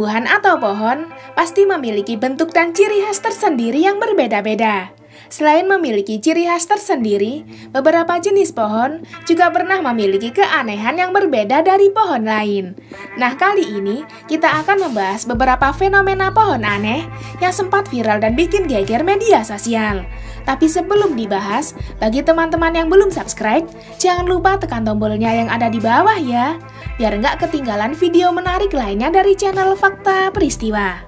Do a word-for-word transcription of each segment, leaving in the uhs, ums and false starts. tumbuhan atau pohon pasti memiliki bentuk dan ciri khas tersendiri yang berbeda-beda. Selain memiliki ciri khas tersendiri, beberapa jenis pohon juga pernah memiliki keanehan yang berbeda dari pohon lain. Nah, kali ini kita akan membahas beberapa fenomena pohon aneh yang sempat viral dan bikin geger media sosial. Tapi sebelum dibahas, bagi teman-teman yang belum subscribe, jangan lupa tekan tombolnya yang ada di bawah ya, biar nggak ketinggalan video menarik lainnya dari channel Fakta Peristiwa.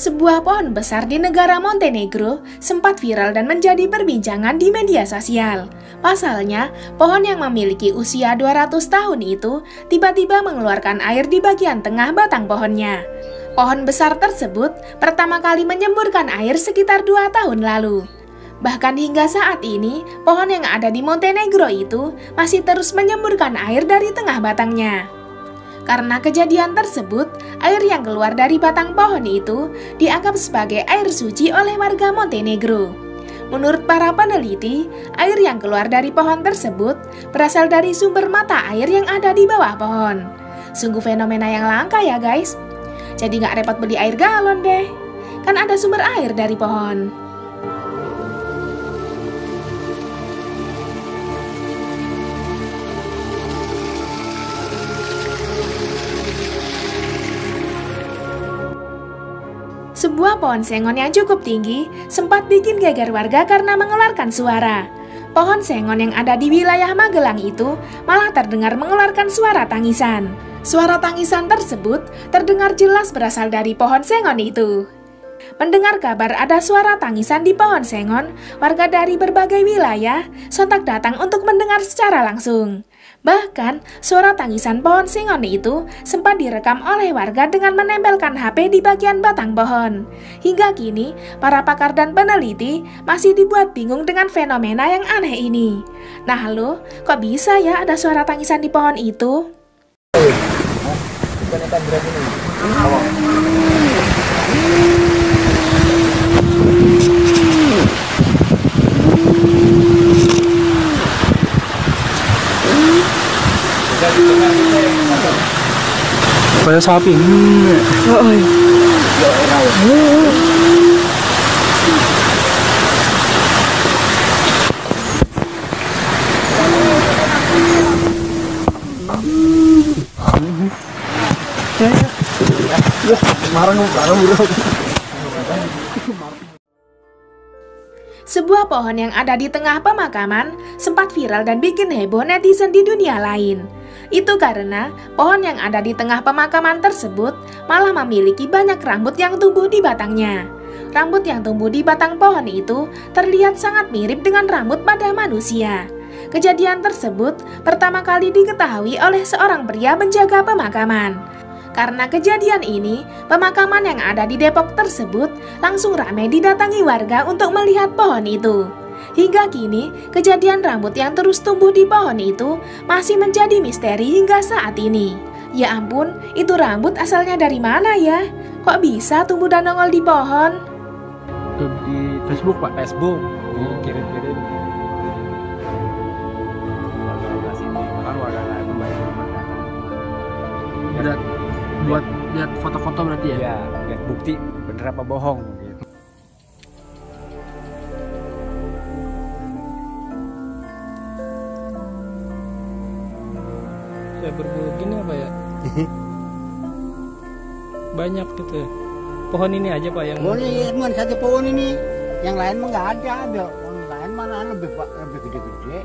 Sebuah pohon besar di negara Montenegro sempat viral dan menjadi perbincangan di media sosial. Pasalnya, pohon yang memiliki usia dua ratus tahun itu tiba-tiba mengeluarkan air di bagian tengah batang pohonnya. Pohon besar tersebut pertama kali menyemburkan air sekitar dua tahun lalu. Bahkan hingga saat ini, pohon yang ada di Montenegro itu masih terus menyemburkan air dari tengah batangnya. Karena kejadian tersebut, air yang keluar dari batang pohon itu dianggap sebagai air suci oleh warga Montenegro. Menurut para peneliti, air yang keluar dari pohon tersebut berasal dari sumber mata air yang ada di bawah pohon. Sungguh fenomena yang langka ya guys. Jadi nggak repot beli air galon deh. Kan ada sumber air dari pohon. Sebuah pohon sengon yang cukup tinggi sempat bikin geger warga karena mengeluarkan suara. Pohon sengon yang ada di wilayah Magelang itu malah terdengar mengeluarkan suara tangisan. Suara tangisan tersebut terdengar jelas berasal dari pohon sengon itu. Mendengar kabar ada suara tangisan di pohon sengon, warga dari berbagai wilayah sontak datang untuk mendengar secara langsung. Bahkan, suara tangisan pohon sengon itu sempat direkam oleh warga dengan menempelkan H P di bagian batang pohon. Hingga kini, para pakar dan peneliti masih dibuat bingung dengan fenomena yang aneh ini. Nah lo, kok bisa ya ada suara tangisan di pohon itu? Kayak sapi. Sebuah pohon yang ada di tengah pemakaman sempat viral dan bikin heboh netizen di dunia lain. Itu karena pohon yang ada di tengah pemakaman tersebut malah memiliki banyak rambut yang tumbuh di batangnya. Rambut yang tumbuh di batang pohon itu terlihat sangat mirip dengan rambut pada manusia. Kejadian tersebut pertama kali diketahui oleh seorang pria penjaga pemakaman. Karena kejadian ini, pemakaman yang ada di Depok tersebut langsung ramai didatangi warga untuk melihat pohon itu. Hingga kini, kejadian rambut yang terus tumbuh di pohon itu masih menjadi misteri hingga saat ini. Ya ampun, itu rambut asalnya dari mana ya? Kok bisa tumbuh dan nongol di pohon? Di Facebook Pak, Facebook. Kirim-kirim. Ada buat lihat foto-foto berarti ya? Iya, lihat bukti bener apa bohong. Ya berbulu gini apa ya? Banyak gitu ya. Pohon ini aja Pak yang pohon ini cuma satu pohon ini. Yang lain mah nggak ada, ada pohon lain mana lebih lebih gede-gede.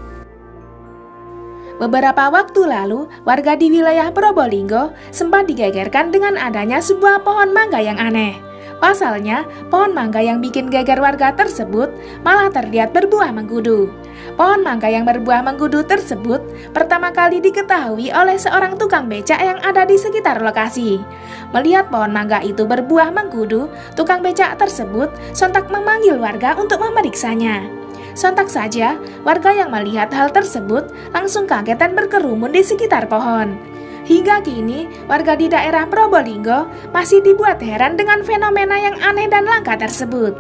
Beberapa waktu lalu, warga di wilayah Probolinggo sempat digegerkan dengan adanya sebuah pohon mangga yang aneh. Pasalnya, pohon mangga yang bikin geger warga tersebut malah terlihat berbuah mengkudu. Pohon mangga yang berbuah mengkudu tersebut pertama kali diketahui oleh seorang tukang becak yang ada di sekitar lokasi. Melihat pohon mangga itu berbuah mengkudu, tukang becak tersebut sontak memanggil warga untuk memeriksanya. Sontak saja, warga yang melihat hal tersebut langsung kaget dan berkerumun di sekitar pohon. Hingga kini, warga di daerah Probolinggo masih dibuat heran dengan fenomena yang aneh dan langka tersebut.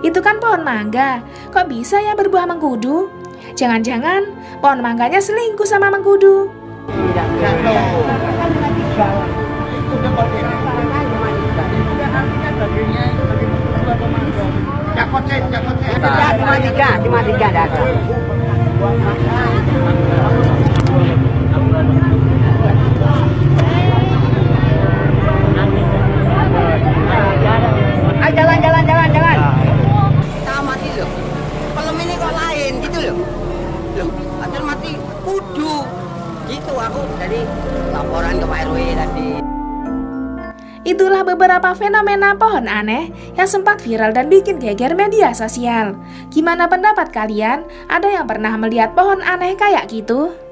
Itu kan pohon mangga, kok bisa ya berbuah mengkudu? Jangan-jangan pohon mangganya selingkuh sama mengkudu? Itulah beberapa fenomena pohon aneh yang sempat viral dan bikin geger media sosial. Gimana pendapat kalian? Ada yang pernah melihat pohon aneh kayak gitu?